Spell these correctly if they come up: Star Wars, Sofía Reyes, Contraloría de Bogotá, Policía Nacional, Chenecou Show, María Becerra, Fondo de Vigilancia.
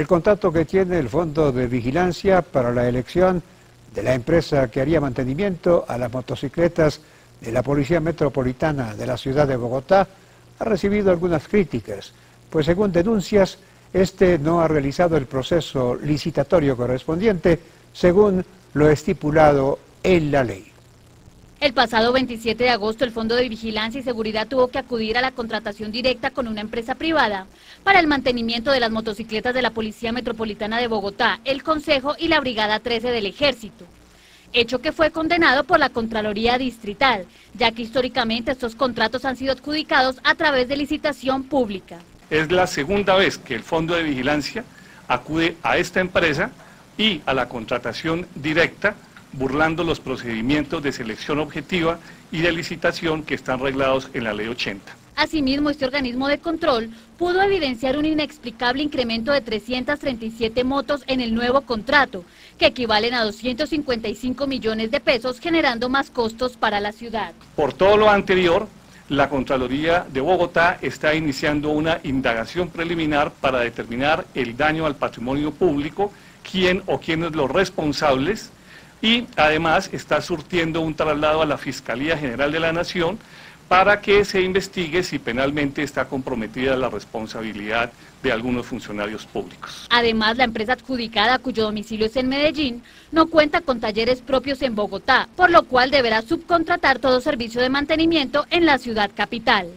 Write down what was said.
el contrato que tiene el Fondo de Vigilancia para la elección de la empresa que haría mantenimiento a las motocicletas de la Policía Metropolitana de la ciudad de Bogotá ha recibido algunas críticas, pues según denuncias, este no ha realizado el proceso licitatorio correspondiente según lo estipulado en la ley. El pasado 27 de agosto el Fondo de Vigilancia y Seguridad tuvo que acudir a la contratación directa con una empresa privada para el mantenimiento de las motocicletas de la Policía Metropolitana de Bogotá, el Consejo y la Brigada 13 del Ejército, hecho que fue condenado por la Contraloría Distrital, ya que históricamente estos contratos han sido adjudicados a través de licitación pública. Es la segunda vez que el Fondo de Vigilancia acude a esta empresa y a la contratación directa, burlando los procedimientos de selección objetiva y de licitación que están reglados en la Ley 80. Asimismo, este organismo de control pudo evidenciar un inexplicable incremento de 337 motos en el nuevo contrato, que equivalen a 255 millones de pesos, generando más costos para la ciudad. Por todo lo anterior, la Contraloría de Bogotá está iniciando una indagación preliminar para determinar el daño al patrimonio público, quién o quiénes los responsables, y además está surtiendo un traslado a la Fiscalía General de la Nación para que se investigue si penalmente está comprometida la responsabilidad de algunos funcionarios públicos. Además, la empresa adjudicada, cuyo domicilio es en Medellín, no cuenta con talleres propios en Bogotá, por lo cual deberá subcontratar todo servicio de mantenimiento en la ciudad capital.